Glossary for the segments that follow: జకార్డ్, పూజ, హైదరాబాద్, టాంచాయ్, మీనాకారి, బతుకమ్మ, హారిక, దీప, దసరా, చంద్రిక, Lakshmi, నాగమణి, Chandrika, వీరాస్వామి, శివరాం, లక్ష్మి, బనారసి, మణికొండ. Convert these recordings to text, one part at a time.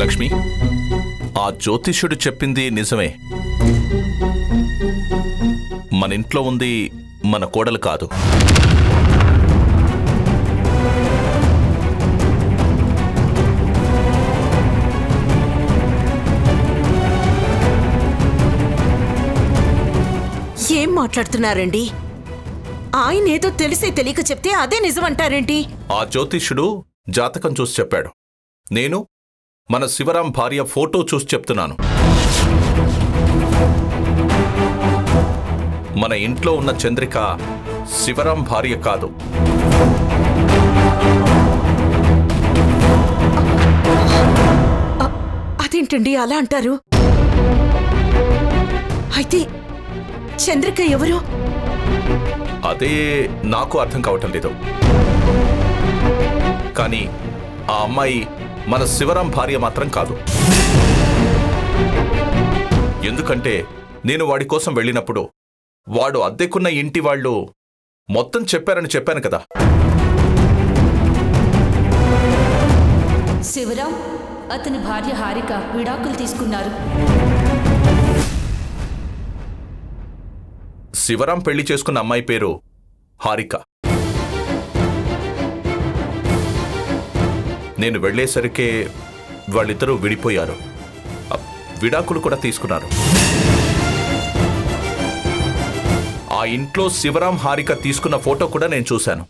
लक्ष्मी आ ज्योतिष्युडु चेप्पिंदी निजमे मन इंट्लो उंदी मन कोडलु कादु ఏం మాట్లాడుతున్నారండి ఆయన ఏదో తెలిసే తెలియక చెప్తే అదే నిజం అంటారేంటి ఆ జ్యోతిష్యుడు జాతకం చూసి చెప్పాడు నేను మన శివరాం భార్య ఫోటో చూసి చెప్తున్నాను మన ఇంట్లో ఉన్న చంద్రిక శివరాం భార్య కాదు అదేంటండి అలా అంటారు అయితే చంద్రిక ఎవరు అదే నాకు అర్థం కావటం లేదు కానీ ఆ అమ్మాయి మన శివరాం భార్య మాత్రం కాదు ఎందుకంటే నేను వాడి కోసం వెళ్ళినప్పుడు వాడు అద్దెకున్న ఇంటి వాళ్ళు మొత్తం చెప్పారని చెప్పాను కదా శివరాం అతని భార్య హారిక విడాకులు తీసుకున్నారు శివరాం పెళ్లి చేసుకున్న అమ్మాయి పేరు హారిక నేను వెళ్ళేసరికి వాళ్ళిద్దరూ విడిపోయారు విడాకులు కూడా తీసుకున్నారు ఆ ఇంట్లో శివరాం హారిక తీసుకున్న ఫోటో కూడా నేను చూశాను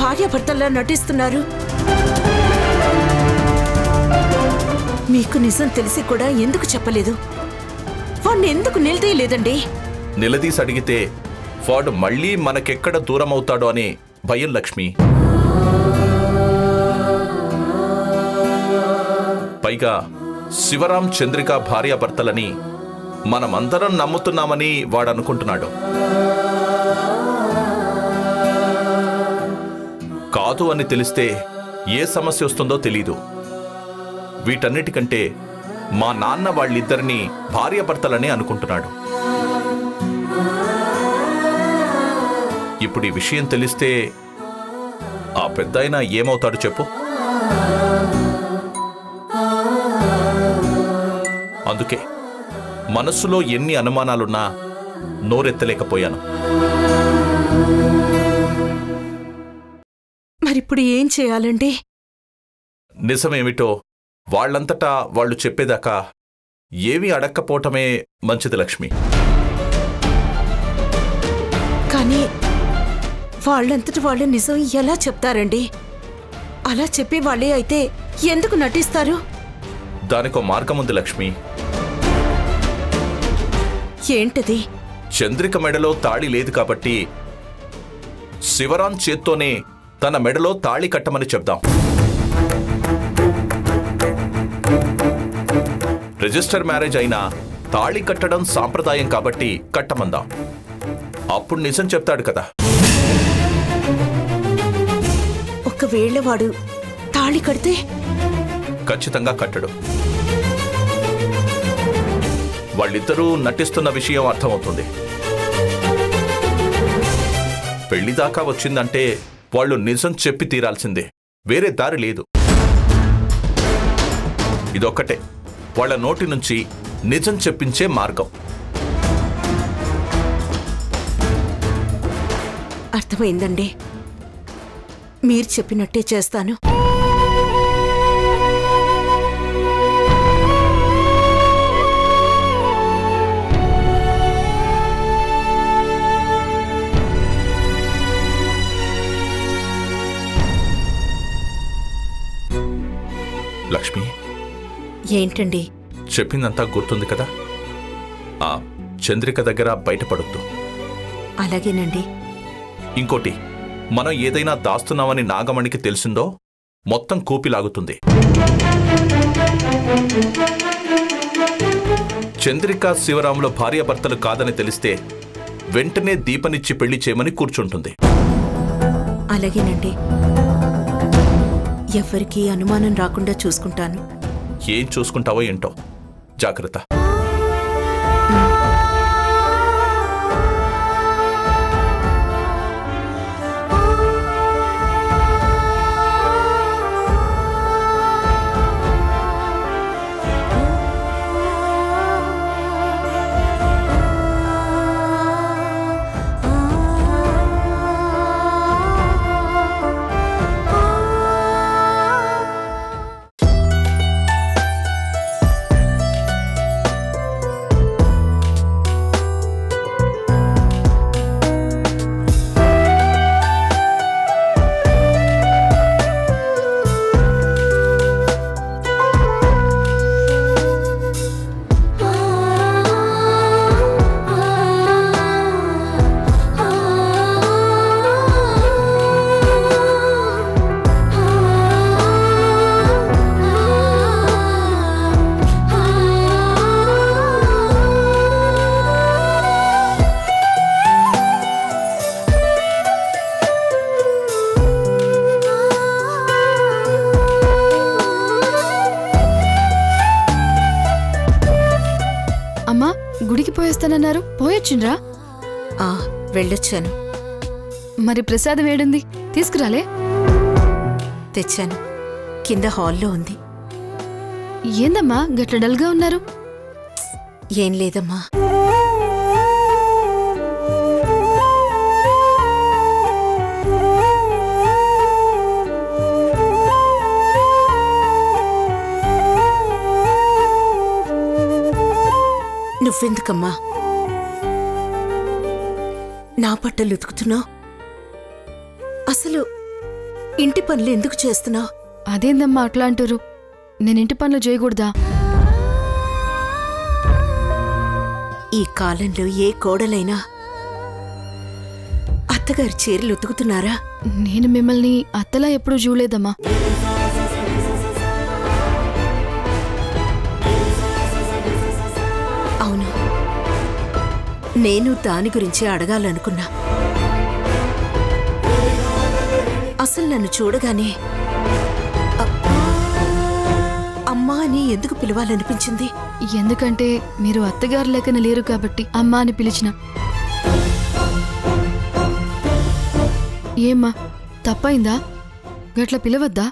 భార్యాభర్తల్లా నటిస్తున్నారు మీకు నిజం తెలిసి కూడా ఎందుకు చెప్పలేదు వాణ్ణి ఎందుకు నిలదీయలేదండి నిలదీసి అడిగితే వాడు మళ్ళీ మనకెక్కడ దూరం అవుతాడో అని భయం లక్ష్మి పైగా శివరాం చంద్రిక భార్యాభర్తలని మనమందరం నమ్ముతున్నామని వాడు అనుకుంటున్నాడు కాదు అని తెలిస్తే ఏ సమస్య వస్తుందో తెలియదు వీటన్నిటికంటే మా నాన్న వాళ్ళిద్దరిని భార్యాభర్తలనే అనుకుంటున్నాడు ఇప్పుడు ఈ విషయం తెలిస్తే ఆ పెద్దాయన ఏమవుతాడు చెప్పు అందుకే మనసులో ఎన్ని అనుమానాలున్నా నోరెత్తలేకపోయాను ఇప్పుడు ఏం చేయాలండి నిజమేమిటో వాళ్ళంతటా వాళ్ళు చెప్పేదాకా ఏమీ అడక్కపోవటమే మంచిది లక్ష్మి కానీ వాళ్ళంతటి వాళ్ళ నిజం ఎలా చెప్తారండి అలా చెప్పే వాళ్ళే అయితే ఎందుకు నటిస్తారు దానికో మార్గం ఉంది లక్ష్మి ఏంటది చంద్రిక మెడలో తాళి లేదు కాబట్టి శివరాం చేత్తోనే తన మెడలో తాళి కట్టమని చెప్దాం రిజిస్టర్ మ్యారేజ్ అయినా తాళి కట్టడం సాంప్రదాయం కాబట్టి కట్టమందాం అప్పుడు నిజం చెప్తాడు కదా ఒకవేళ వాడు తాళి కడితే ఖచ్చితంగా కట్టడు వాళ్ళిద్దరూ నటిస్తున్న విషయం అర్థమవుతుంది పెళ్లి దాకా వచ్చిందంటే వాళ్ళు నిజం చెప్పి తీరాల్సిందే వేరే దారి లేదు ఇదొక్కటే వాళ్ళ నోటి నుంచి నిజం చెప్పించే మార్గం అర్థమైందండి మీరు చెప్పినట్టే చేస్తాను లక్ష్మి ఏంటండి చెప్పిందంతా గుర్తుంది కదా చంద్రిక దగ్గర బయటపడొద్దు. అలాగేనండి. ఇంకోటి, మనం ఏదైనా దాస్తున్నామని నాగమణికి తెలిసిందో మొత్తం కూపిలాగుతుంది. చంద్రిక శివరాముల భార్యాభర్తలు కాదని తెలిస్తే వెంటనే దీపనిచ్చి పెళ్లి చేయమని కూర్చుంటుంది. అలాగేనండి, ఎవరికి అనుమానం రాకుండా చూసుకుంటాను. ఏం చూసుకుంటావో ఏంటో, జాగ్రత్త. వెళ్ళొచ్చాను. మరి ప్రసాదం ఏడుంది? తీసుకురాలే? తెచ్చాను, కింద హాల్లో ఉంది. ఏందమ్మా గట్ల డల్గా ఉన్నారు? ఏం లేదమ్మా. నువ్వెందుకమ్మా నా బట్టలు ఉతుకుతున్నావు? అసలు ఇంటి పనులు ఎందుకు చేస్తున్నావు? అదేందమ్మా అట్లా అంటారు? నేనింటి పనులు చేయకూడదా? ఈ కాలంలో ఏ కోడలైనా అత్తగారి చీరలు ఉతుకుతున్నారా? నేను మిమ్మల్ని అత్తలా ఎప్పుడూ చూడలేదమ్మా. అవును, నేను దాని గురించి అడగాలనుకున్నా. అసలు నన్ను చూడగానే అమ్మా అని ఎందుకు పిలవాలనిపించింది? ఎందుకంటే మీరు అత్తగారు లెక్కన లేరు కాబట్టి అమ్మా అని పిలిచిన. ఏమ్మా తప్పైందా? గట్ల పిలవద్దా?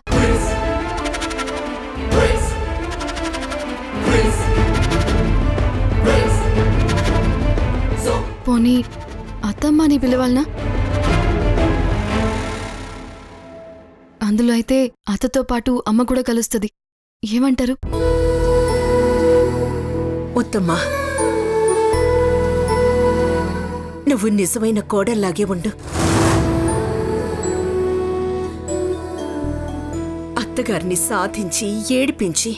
పోనీ అత్తమ్మ అని పిలవాలనా? అందులో అయితే అత్తతో పాటు అమ్మ కూడా కలుస్తుంది. ఏమంటారు? ఉత్తమ్మ, నువ్వు నిజమైన కోడల్లాగే ఉండు. అత్తగారిని సాధించి ఏడిపించి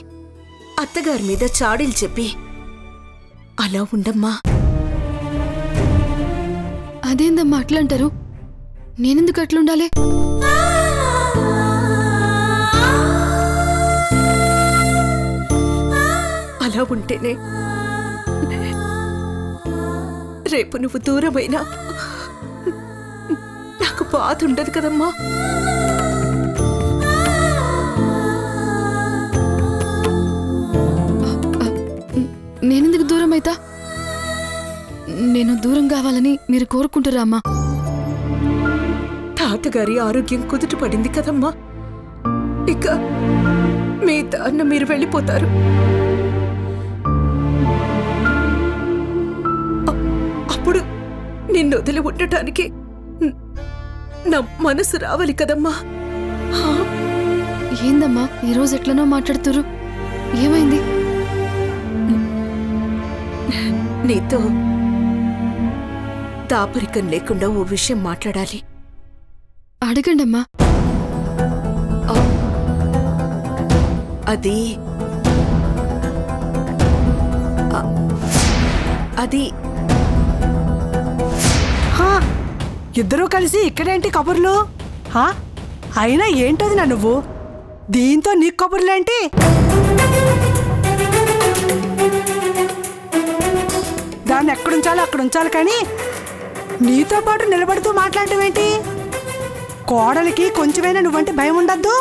అత్తగారి మీద చాడీలు చెప్పి అలా ఉండమ్మా. అదేందమ్మా అట్లా అంటారు? నేనెందుకు అట్లుండాలి? అలా ఉంటేనే రేపు నువ్వు దూరమైనా నాకు బాధ ఉండదు కదమ్మా. నేనెందుకు దూరం అయితా? నేను దూరం కావాలని మీరు కోరుకుంటారా అమ్మా? తాతగారి ఆరోగ్యం కుదుట పడింది కదమ్మా, ఇక మీ దాన్న మీరు వెళ్ళిపోతారు. అప్పుడు నిన్ను వదిలి ఉండటానికి నా మనసు రావాలి కదమ్మా. ఏందమ్మా ఈరోజు ఎట్లనో మాట్లాడుతురు? ఏమైంది? నీతో దాపరికం లేకుండా ఓ విషయం మాట్లాడాలి. అడగండమ్మా. అది అది ఇద్దరూ కలిసి ఇక్కడేంటి కబుర్లు? హా అయినా ఏంటది నా నువ్వు దీంతో నీ కబుర్లేంటి? దాన్ని ఎక్కడుంచాలో అక్కడ ఉంచాలి కానీ నీతో పాటు నిలబడుతూ మాట్లాడటం ఏంటి? కోడలికి కొంచెమైనా నువ్వంటే భయం ఉండద్దు.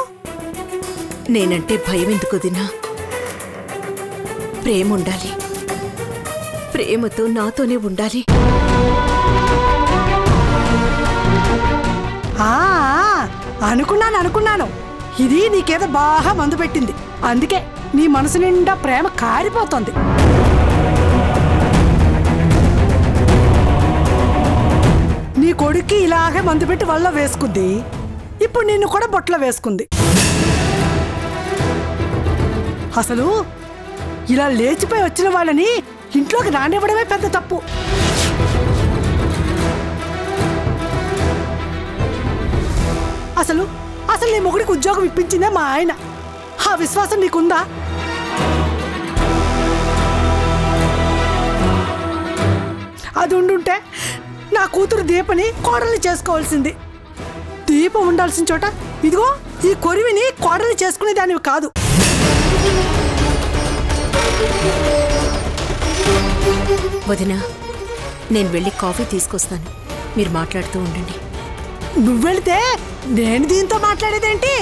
నేనంటే భయం ఎందుకు దినా? ప్రేమ ఉండాలి, ప్రేమతో నాతోనే ఉండాలి. అనుకున్నాను అనుకున్నాను ఇది నీకేదో బాగా మందు పెట్టింది, అందుకే నీ మనసు నిండా ప్రేమ కారిపోతుంది. నీ కొడుక్కి ఇలాగే మందు పెట్టి వల్ల వేసుకుంది, ఇప్పుడు నిన్ను కూడా బొట్లో వేసుకుంది. అసలు ఇలా లేచిపోయి వచ్చిన వాళ్ళని ఇంట్లోకి రానివ్వడమే పెద్ద తప్పు. అసలు అసలు నీ మొగుడికి ఉద్యోగం ఇప్పించిందే మా ఆయన, ఆ విశ్వాసం నీకుందా? అది ఉండుంటే నా కూతురు దీపని కోడల్ని చేసుకోవాల్సింది. దీపం ఉండాల్సిన చోట ఇదిగో ఈ కొరివిని కోడల్ని చేసుకునేదానివి కాదు. వదినా నేను వెళ్ళి కాఫీ తీసుకొస్తాను, మీరు మాట్లాడుతూ ఉండండి. నువ్వు వెళితే నేను దీంతో మాట్లాడేదేంటి?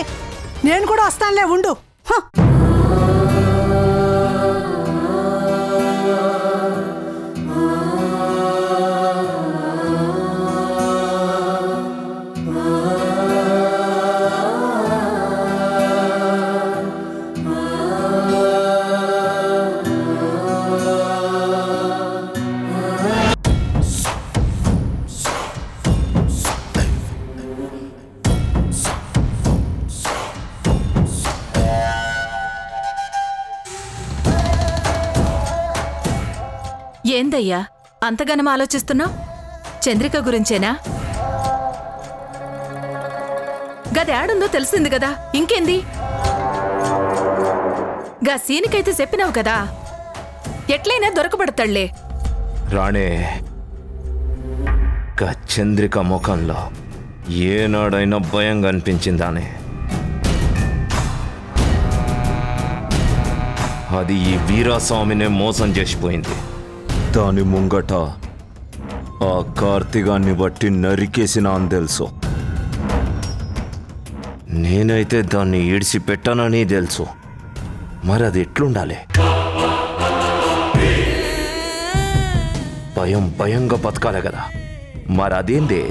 నేను కూడా వస్తానులే ఉండు. ఏందయ్యా అంతగనం ఆలోచిస్తున్నావు? చంద్రిక గురించేనా? గదేడుందో తెలిసింది కదా, ఇంకేంది? గా సీనికైతే చెప్పినావు కదా, ఎట్లయినా దొరకబడతాళ్లే. రాణే, గా చంద్రిక ముఖంలో ఏనాడైనా భయం కనిపించిందానే? అది ఈ వీరాస్వామినే మోసం చేసిపోయింది. దాని ముంగట ఆ కార్తీగాన్ని బట్టి నరికేసినా అని తెలుసు, నేనైతే దాన్ని ఈడ్చి పెట్టానని తెలుసు. మరి అది ఎట్లుండాలి? భయం భయంగా బతకాలి కదా. మరి అదేంది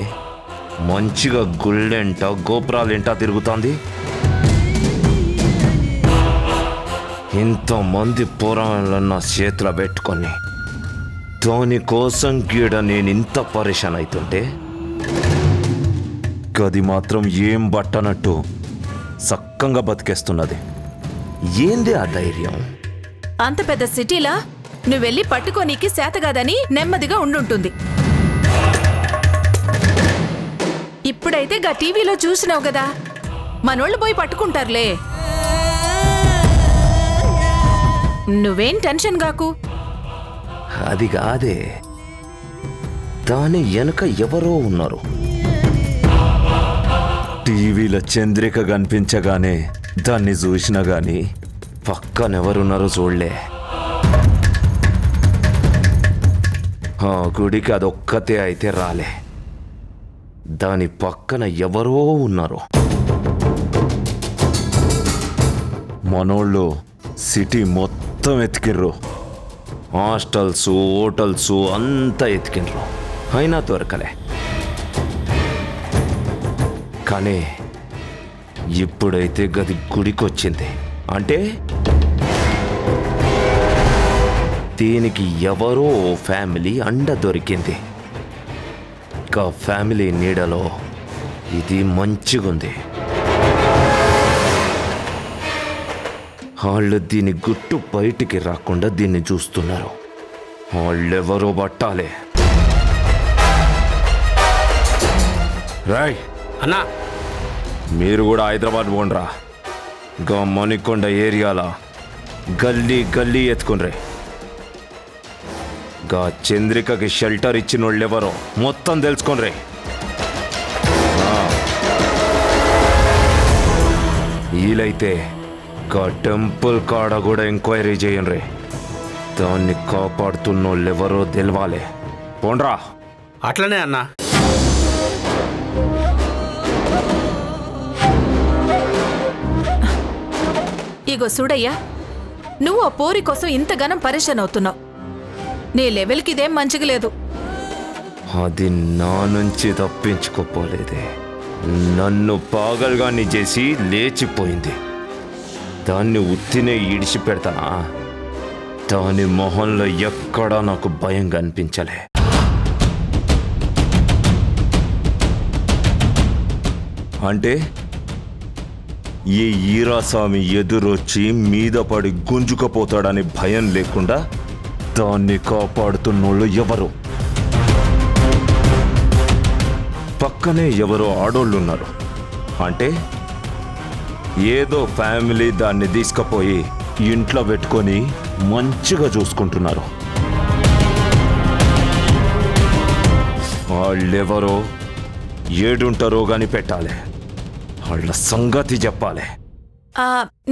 మంచిగా గుళ్ళెంట గోపురాలేంటా తిరుగుతుంది? ఇంతమంది పురాణాలన్న చేతిలో పెట్టుకొని దానికోసం గీడ నేనింత పరేషాన్ అవుతుంటే గది మాత్రం ఏం బట్టనట్టు సక్కంగా బతికేస్తున్నది. ఏంది ఆ ధైర్యం? అంత పెద్ద సిటీలా నువ్వెళ్ళి పట్టుకోనీకి శాతగాదని నెమ్మదిగా ఉండుంటుంది. ఇప్పుడైతే గా టీవీలో చూసినావు కదా, మనోళ్ళు పోయి పట్టుకుంటారులే. నువ్వేం టెన్షన్ గాకు. అది కాదే, దాని వెనుక ఎవరో ఉన్నారు. టీవీలో చంద్రిక కనిపించగానే దాన్ని చూసినా గానీ పక్కనెవరున్నారో చూడలే. గుడికి అదొక్కతే అయితే రాలే, దాని పక్కన ఎవరో ఉన్నారు. మనోళ్ళు సిటీ మొత్తం ఎతికిర్రు, హాస్టల్సు హోటల్సు అంతా ఎతికిండ్రు, అయినా దొరకలే. కానీ ఇప్పుడైతే గది గుడికొచ్చింది అంటే దీనికి ఎవరో ఫ్యామిలీ అండ దొరికింది. ఇంకా ఫ్యామిలీ నీడలో ఇది మంచిగుంది. వాళ్ళు దీని గుట్టు బయటికి రాకుండా దీన్ని చూస్తున్నారు. వాళ్ళెవరో పట్టాలే. రాయ్ అన్నా, మీరు కూడా హైదరాబాద్ పోండ్రా. గా మణికొండ ఏరియాల గల్లీ గల్లీ ఎత్తుకుండ్రే. గా చంద్రికకి షెల్టర్ ఇచ్చిన వాళ్ళెవరో మొత్తం తెలుసుకుండ్రే. వీలైతే కా టెంపుల్ కాడ కూడా ఎంక్వైరీ చేయండి. దాన్ని కాపాడుతున్నోళ్ళెవరో తెలవాలి. పోండ్రా. అట్లనే అన్నా. ఇగో చూడయ్యా, నువ్వు ఆ పోరి కోసం ఇంతగానం పరిశన్ అవుతున్నావు. నీ లెవెల్కి ఇదేం మంచిగా లేదు. అది నా నుంచి తప్పించుకోపోలేదే, నన్ను పాగల్గాని చేసి లేచిపోయింది. దాన్ని ఉత్తినే ఈడిచిపెడతానా? దాని మొహంలో ఎక్కడా నాకు భయం కనిపించలే. అంటే ఈ ఈరాస్వామి ఎదురొచ్చి మీద పడి గుంజుకపోతాడని భయం లేకుండా దాన్ని కాపాడుతున్నోళ్ళు ఎవరు? పక్కనే ఎవరో ఆడోళ్ళున్నారు. అంటే ఏదో ఫ్యామిలీ దాన్ని తీసుకుపోయి ఇంట్లో పెట్టుకొని మంచిగా చూసుకుంటున్నారు. వాళ్ళెవరో ఏడుంటారో గాని పెట్టాలి. వాళ్ళ సంగతి చెప్పాలి.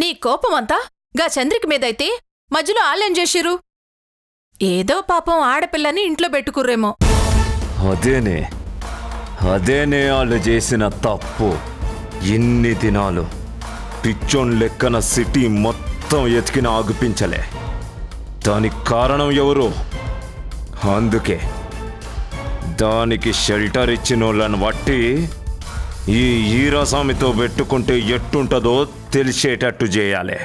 నీ కోపం అంతా గా చంద్రిక మీదైతే మధ్యలో ఆలయం చేసిరు. ఏదో పాపం ఆడపిల్లని ఇంట్లో పెట్టుకుర్రేమో. అదేనే వాళ్ళు చేసిన తప్పు. ఎన్ని దినాలు పిచ్చోన్ లెక్కన సిటీ మొత్తం ఎతికిన ఆగిపించలే. దానికి కారణం ఎవరు? అందుకే దానికి షెల్టర్ ఇచ్చిన వాళ్ళని బట్టి ఈ ఈరాస్వామితో పెట్టుకుంటే ఎట్టుంటుందో తెలిసేటట్టు చేయాలి.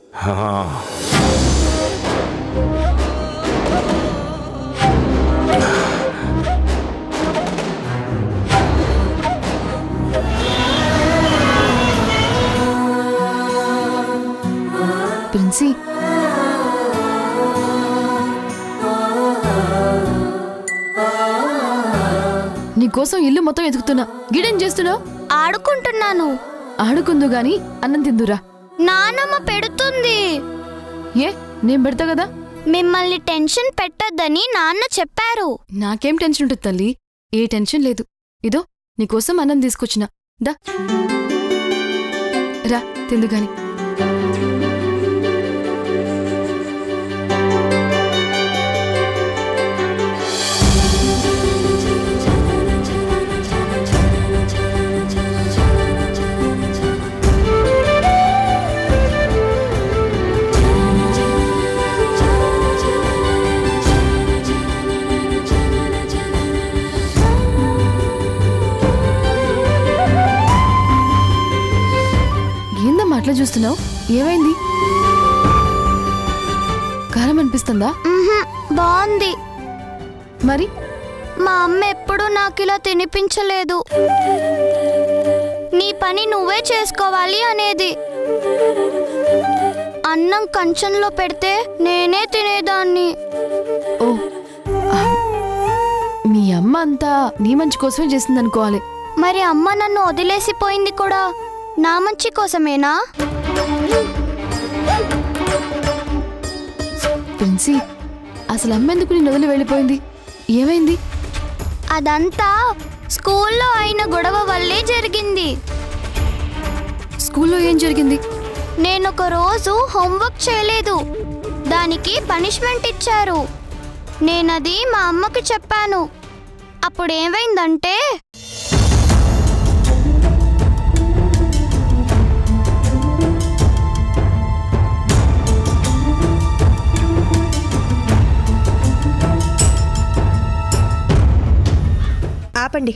ప్రిన్సీ, నీకోసం ఇల్లు మొత్తం ఎదుగుతున్నా. గిడేం చేస్తున్నా? ఆడుకుంటున్నాను. ఆడుకుందు గాని అన్నం తిందురా. నానమ్మ పెడుతుంది. ఏ నేను పెడతా కదా. మిమ్మల్ని టెన్షన్ పెట్టద్దని నాన్న చెప్పారు. నాకేం టెన్షన్ ఉంటుంది తల్లి? ఏ టెన్షన్ లేదు. ఇదో నీకోసం అన్నం తీసుకొచ్చిన, దా రా తిందుగాని. అట్లా చూస్తున్నావు, ఏమైంది? కారం అనిపిస్తుందా? బాగుంది. మరి మా అమ్మ ఎప్పుడు నాకు ఇలా తినిపించలేదు. నీ పని నువ్వే చేసుకోవాలి అనేది. అన్నం కంచంలో పెడితే నేనే తినేదాన్ని. ఓ, మీ అమ్మ అంతా నీ మంచి కోసమే చేసింది అనుకోవాలి. మరి అమ్మ నన్ను వదిలేసిపోయింది కూడా నా మంచి కోసమేనా? ప్రిన్సీ, అసలు అమ్మెందుకు నేను వదిలి వెళ్ళిపోయింది? ఏమైంది? అదంతా స్కూల్లో అయిన గొడవ వల్లే జరిగింది. స్కూల్లో ఏం జరిగింది? నేను ఒక రోజు హోంవర్క్ చేయలేదు, దానికి పనిష్మెంట్ ఇచ్చారు. నేనది మా అమ్మకి చెప్పాను. అప్పుడు ఏమైందంటే ఆపండి.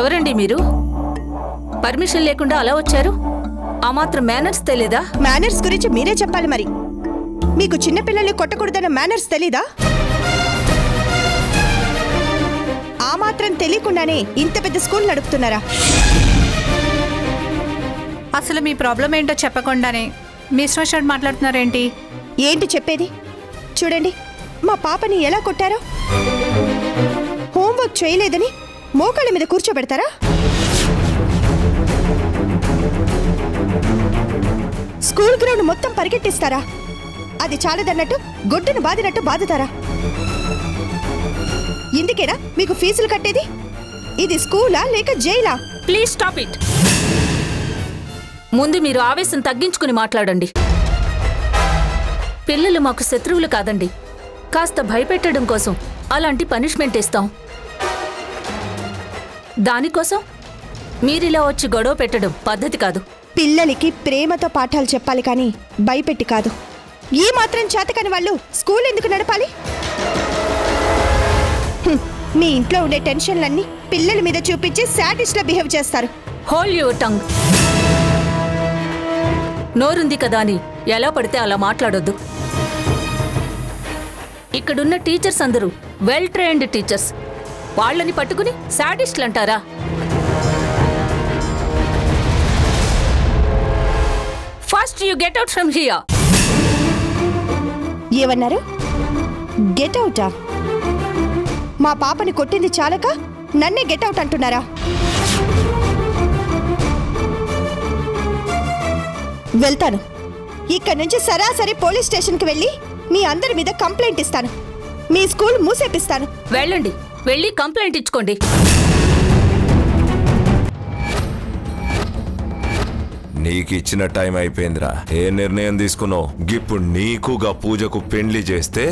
ఎవరండి మీరు? పర్మిషన్ లేకుండా అలా వచ్చారు? ఆ మాత్రం మేనర్స్ తెలియదా? మేనర్స్ గురించి మీరే చెప్పాలి మరి. మీకు చిన్న పిల్లల్ని కొట్టకూడదన్న మేనర్స్ తెలియదా? ఆ మాత్రం తెలియకుండానే ఇంత పెద్ద స్కూల్ నడుపుతున్నారా? అసలు మీ ప్రాబ్లం ఏంటో చెప్పకుండానే మీ సోషల్ మాట్లాడుతున్నారేంటి? ఏంటి చెప్పేది? చూడండి, మా పాపని ఎలా కొట్టారో. హోంవర్క్ చేయలేదని మోకాళ్ళ మీద కూర్చోబెడతారా? స్కూల్ గ్రౌండ్ మొత్తం పరిగెట్టిస్తారా? అది చాలదన్నట్టు గొడ్డును బాదినట్టు బాదుతారా? ఇందుకేనా మీకు ఫీజులు కట్టేది? ఇది స్కూలా లేక జైలా? Please stop it. ముందు మీరు ఆవేశం తగ్గించుకుని మాట్లాడండి. పిల్లలు మాకు శత్రువులు కాదండి. కాస్త భయపెట్టడం కోసం అలాంటి పనిష్మెంట్ ఇస్తాం. దానికోసం మీరిలా వచ్చి గొడవ పెట్టడం పద్ధతి కాదు. పిల్లలకి ప్రేమతో పాఠాలు చెప్పాలి కానీ భయపెట్టి కాదు. ఏ మాత్రం చేతకాని వాళ్ళు స్కూల్ ఎందుకు నడపాలి? మీ ఇంట్లో ఉండే టెన్షన్లన్నీ పిల్లల మీద చూపించి సాటిస్ఫై బిహేవ్ చేస్తారు. Hold your tongue. నోరుంది కదా అని ఎలా పడితే అలా మాట్లాడొద్దు. ఇక్కడున్న టీచర్స్ అందరూ వెల్ ట్రైన్డ్ టీచర్స్. వాళ్ళని పట్టుకుని సాడిస్టులు అంటారా? First you get out from here. ఏమన్నారు? గెట్ అవుటా? మా పాపని కొట్టింది చాలక నన్నే గెట్ అవుట్ అంటున్నారా? వెళ్తాను. ఇక్కడ నుంచి సరాసరి పోలీస్ స్టేషన్కి వెళ్ళి మీ అందరి మీద కంప్లైంట్ ఇస్తాను. మీ స్కూల్ మూసేపిస్తాను. వెళ్ళండి, వెళ్ళి కంప్లైంట్ ఇచ్చుకోండి. నీకు ఇచ్చిన టైం అయిపోయిందిరా. ఏ నిర్ణయం తీసుకున్నావు? ఇప్పుడు నీకుగా పూజకు పెండ్లి చేస్తే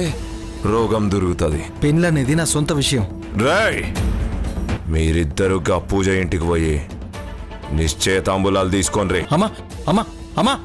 రోగం దొరుకుతుంది. పెండ్లనేది నా సొంత విషయం. రాయ్, మీరిద్దరుగా పూజ ఇంటికి పోయి నిశ్చయ తాంబూలాలు తీసుకోండి. రే అమ్మా అమ్మా అమ్మా.